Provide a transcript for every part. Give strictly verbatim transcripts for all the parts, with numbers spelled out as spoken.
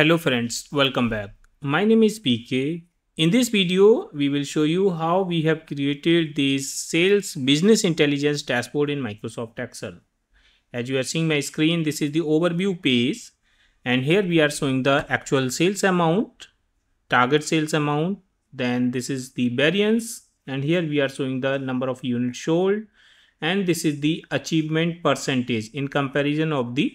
Hello friends, welcome back. My name is P K. In this video, we will show you how we have created this sales business intelligence dashboard in Microsoft Excel. As you are seeing my screen, this is the overview page. And here we are showing the actual sales amount, target sales amount. Then this is the variance. And here we are showing the number of units sold. And this is the achievement percentage in comparison of the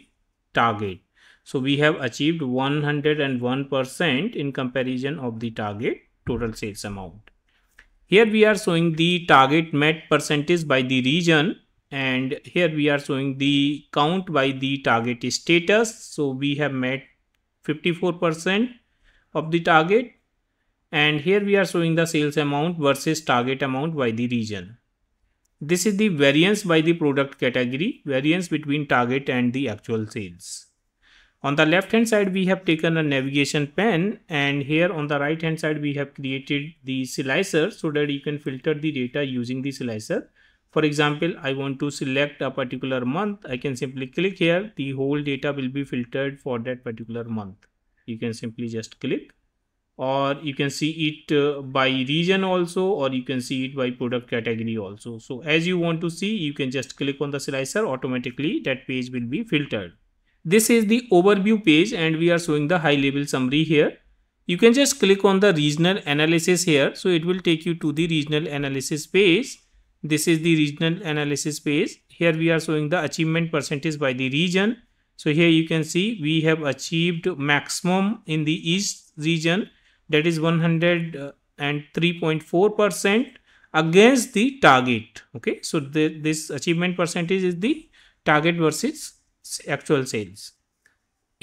target. So we have achieved one hundred one percent in comparison of the target total sales amount. Here we are showing the target met percentage by the region, and here we are showing the count by the target status. So we have met fifty-four percent of the target, and here we are showing the sales amount versus target amount by the region. This is the variance by the product category, variance between target and the actual sales. On the left hand side, we have taken a navigation pen, and here on the right hand side, we have created the slicer so that you can filter the data using the slicer. For example, I want to select a particular month. I can simply click here. The whole data will be filtered for that particular month. You can simply just click, or you can see it uh, by region also, or you can see it by product category also. So as you want to see, you can just click on the slicer. Automatically that page will be filtered. This is the overview page, and we are showing the high level summary here. You can just click on the regional analysis here. So it will take you to the regional analysis page. This is the regional analysis page. Here we are showing the achievement percentage by the region. So here you can see we have achieved maximum in the East region, that is one hundred three point four percent against the target. Okay, so the, this achievement percentage is the target versus actual sales.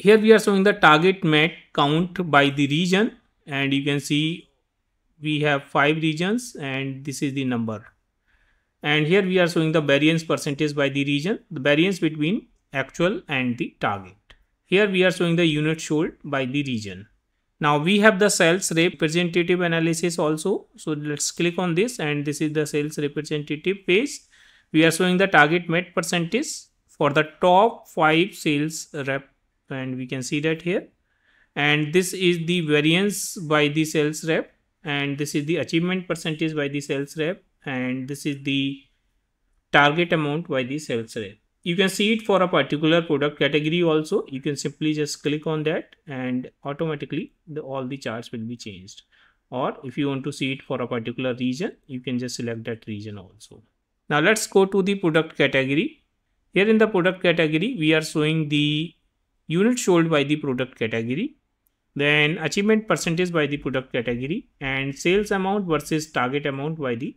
Here we are showing the target met count by the region, and you can see we have five regions, and this is the number. And here we are showing the variance percentage by the region, the variance between actual and the target. Here we are showing the unit sold by the region. Now we have the sales representative analysis also. So let's click on this, and this is the sales representative page. We are showing the target met percentage for the top five sales rep, and we can see that here. And this is the variance by the sales rep, and this is the achievement percentage by the sales rep, and this is the target amount by the sales rep. You can see it for a particular product category also. You can simply just click on that, and automatically the, all the charts will be changed. Or if you want to see it for a particular region, you can just select that region also. Now let's go to the product category. Here in the product category, we are showing the unit sold by the product category, then achievement percentage by the product category, and sales amount versus target amount by the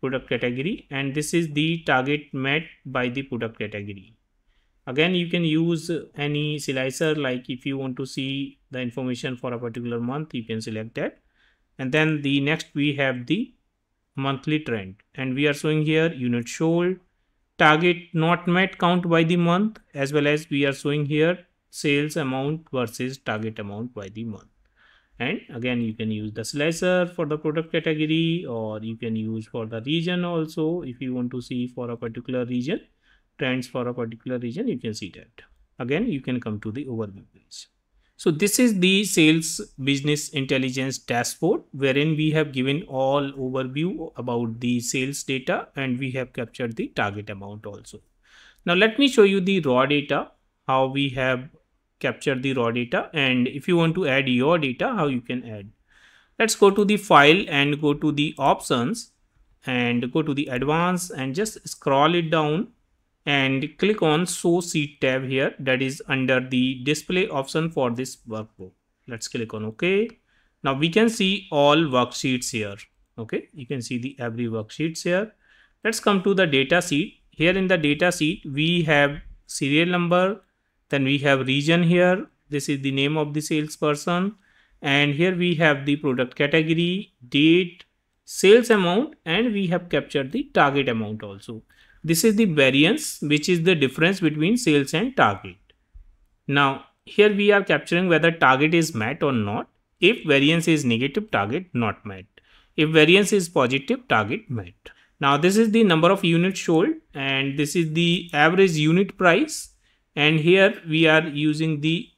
product category, and this is the target met by the product category. Again, you can use any slicer, like if you want to see the information for a particular month, you can select that. And then the next we have the monthly trend, and we are showing here unit sold, target not met count by the month, as well as we are showing here sales amount versus target amount by the month. And again, you can use the slicer for the product category, or you can use for the region also. If you want to see for a particular region, trends for a particular region, you can see that. Again, you can come to the overview page. So this is the sales business intelligence dashboard, wherein we have given all overview about the sales data, and we have captured the target amount also. Now let me show you the raw data, how we have captured the raw data, and if you want to add your data, how you can add. Let's go to the file and go to the options and go to the advanced and just scroll it down and click on show sheet tab here, that is under the display option for this workbook. Let's click on OK. Now we can see all worksheets here. Okay, you can see the every worksheets here. Let's come to the data sheet. Here in the data sheet, we have serial number, then we have region here. This is the name of the salesperson, and here we have the product category, date, sales amount, and we have captured the target amount also. This is the variance, which is the difference between sales and target. Now here we are capturing whether target is met or not. If variance is negative, target not met. If variance is positive, target met. Now this is the number of units sold, and this is the average unit price. And here we are using the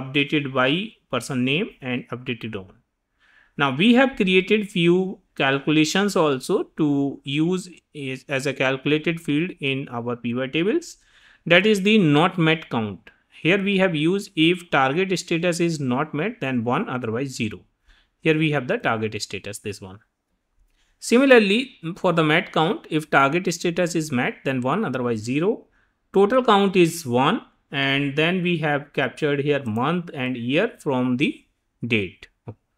updated by person name and updated on. Now we have created few calculations also to use is as a calculated field in our pivot tables. That is the not met count. Here we have used if target status is not met, then one, otherwise zero. Here we have the target status, this one. Similarly, for the met count, if target status is met, then one, otherwise zero. Total count is one, and then we have captured here month and year from the date.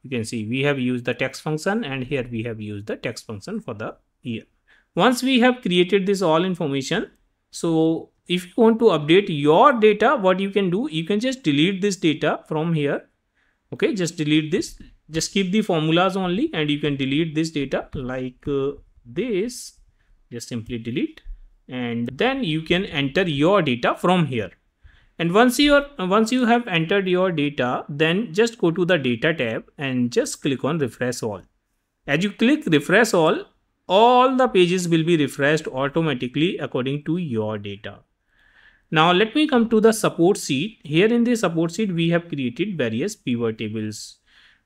You can see we have used the text function, and here we have used the text function for the year. Once we have created this all information, so if you want to update your data, what you can do, you can just delete this data from here. Okay, just delete this. Just keep the formulas only, and you can delete this data like uh, this. Just simply delete, and then you can enter your data from here. And once you are, once you have entered your data, then just go to the data tab and just click on refresh all. As you click refresh all, all the pages will be refreshed automatically according to your data. Now let me come to the support sheet. Here in the support sheet, we have created various pivot tables.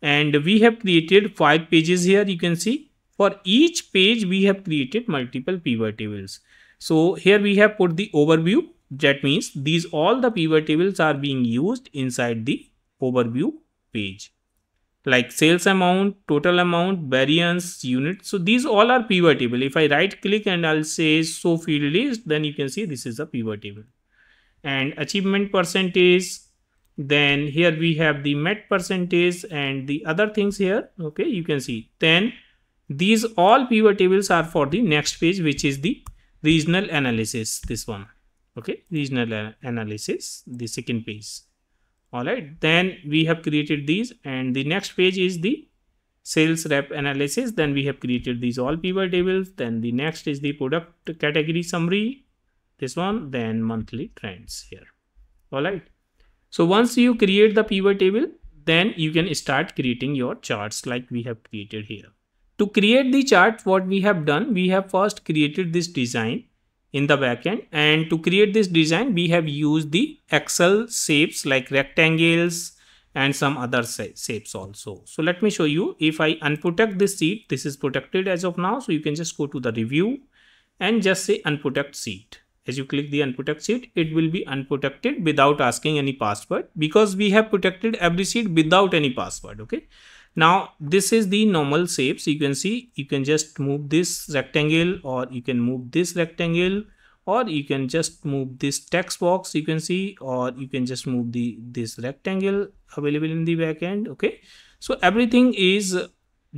And we have created five pages here, you can see. For each page, we have created multiple pivot tables. So here we have put the overview. That means these all the pivot tables are being used inside the overview page. Like sales amount, total amount, variance, unit. So these all are pivot table. If I right click and I'll say show field list, then you can see this is a pivot table. And achievement percentage. Then here we have the met percentage and the other things here. Okay, you can see. Then these all pivot tables are for the next page, which is the regional analysis, this one. Okay, regional analysis, the second page. All right, then we have created these, and the next page is the sales rep analysis. Then we have created these all pivot tables. Then the next is the product category summary, this one, then monthly trends here. All right. So once you create the pivot table, then you can start creating your charts like we have created here. To create the chart, what we have done, we have first created this design in the backend, and to create this design, we have used the Excel shapes like rectangles and some other shapes also. So let me show you. If I unprotect this sheet, this is protected as of now. So you can just go to the review and just say unprotect sheet. As you click the unprotect sheet, it will be unprotected without asking any password, because we have protected every sheet without any password. Okay. Now this is the normal shapes. You can see, you can just move this rectangle, or you can move this rectangle, or you can just move this text box, you can see, or you can just move the this rectangle available in the backend. Okay. So everything is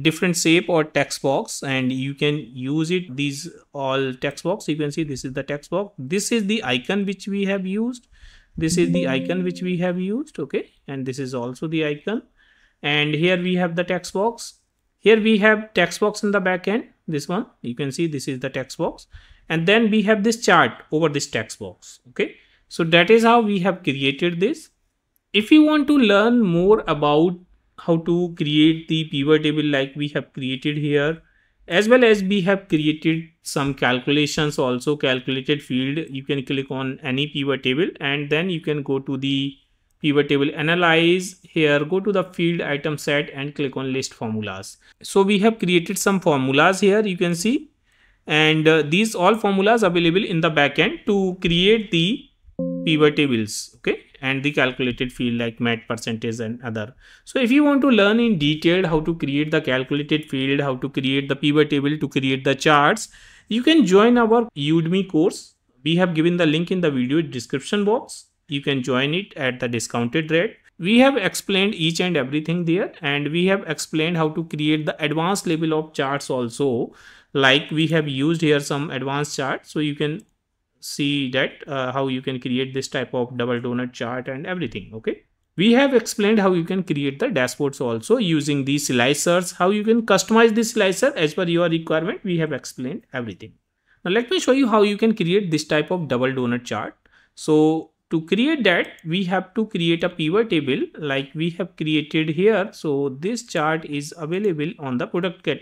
different shape or text box, and you can use it. These all text box, you can see this is the text box, this is the icon which we have used, this is the icon which we have used. Okay, and this is also the icon, and here we have the text box. Here we have text box in the back end, this one, you can see this is the text box, and then we have this chart over this text box. Okay, so that is how we have created this. If you want to learn more about how to create the pivot table like we have created here, as well as we have created some calculations also, calculated field, you can click on any pivot table, and then you can go to the pivot table analyze. Here go to the field item set and click on list formulas. So we have created some formulas here, you can see, and uh, these all formulas available in the backend to create the pivot tables. Okay, and the calculated field like met percentage and other. So if you want to learn in detail how to create the calculated field, how to create the pivot table, to create the charts, you can join our Udemy course. We have given the link in the video description box. You can join it at the discounted rate. We have explained each and everything there, and we have explained how to create the advanced level of charts also, like we have used here some advanced charts. So you can see that uh, how you can create this type of double donut chart and everything. Okay, we have explained how you can create the dashboards also using these slicers, how you can customize this slicer as per your requirement. We have explained everything. Now let me show you how you can create this type of double donut chart. So to create that, we have to create a pivot table like we have created here. So this chart is available on the product cat.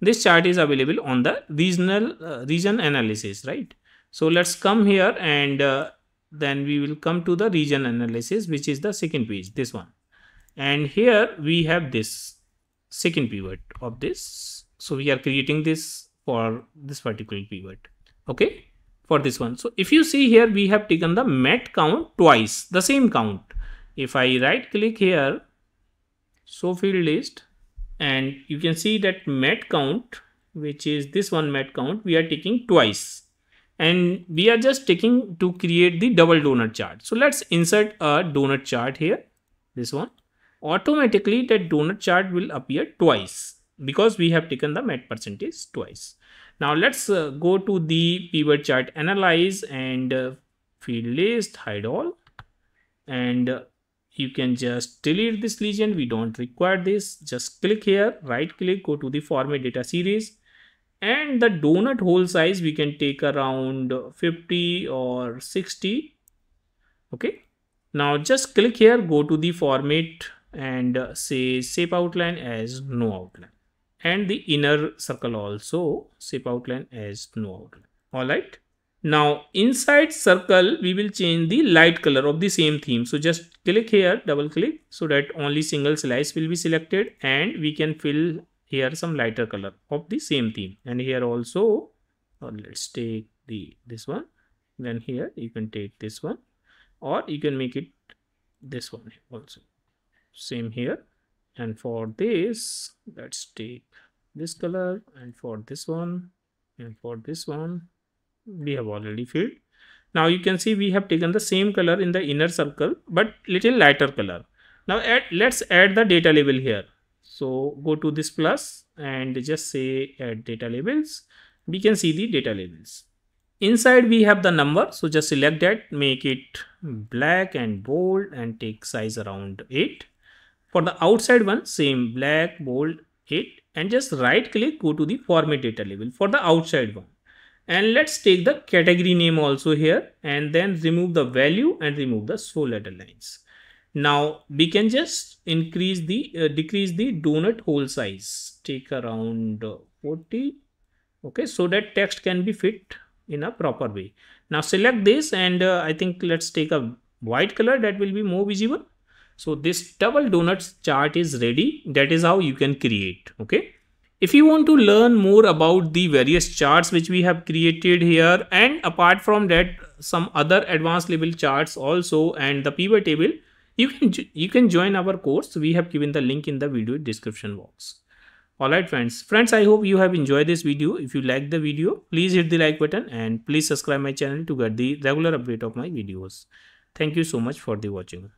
This chart is available on the regional uh, region analysis, right? So let's come here and uh, Then we will come to the region analysis, which is the second page, this one. And here we have this second pivot of this. So we are creating this for this particular pivot. Okay, for this one. So if you see here, we have taken the mat count twice, the same count. If I right click here, so field list, and you can see that mat count, which is this one mat count, we are taking twice. And we are just taking to create the double donut chart. So let's insert a donut chart here, this one. Automatically that donut chart will appear twice because we have taken the mat percentage twice. Now let's uh, go to the pivot chart analyze and uh, field list, hide all. And uh, you can just delete this legend. We don't require this. Just click here, right click, go to the format data series. And the donut hole size we can take around fifty or sixty. Okay, now just click here, go to the format and say shape outline as no outline, and the inner circle also shape outline as no outline. All right, now inside circle we will change the light color of the same theme. So just click here, double click, so that only single slice will be selected, and we can fill here some lighter color of the same theme. And here also, or let's take the this one, then here you can take this one, or you can make it this one also, same here. And for this, let's take this color, and for this one, and for this one, we have already filled. Now you can see we have taken the same color in the inner circle, but little lighter color. Now add, let's add the data label here. So go to this plus and just say add data labels. We can see the data labels. Inside we have the number. So just select that, make it black and bold, and take size around eight. For the outside one, same black, bold, eight, and just right click, go to the format data label for the outside one. And let's take the category name also here, and then remove the value and remove the sole letter lines. Now we can just increase the uh, decrease the donut hole size, take around uh, forty. Okay, so that text can be fit in a proper way. Now select this, and uh, I think let's take a white color, that will be more visible. So this double donuts chart is ready. That is how you can create. Okay, if you want to learn more about the various charts which we have created here, and apart from that some other advanced level charts also, and the pivot table, You can, you can join our course. We have given the link in the video description box. Alright friends. Friends, I hope you have enjoyed this video. If you like the video, please hit the like button and please subscribe my channel to get the regular update of my videos. Thank you so much for the watching.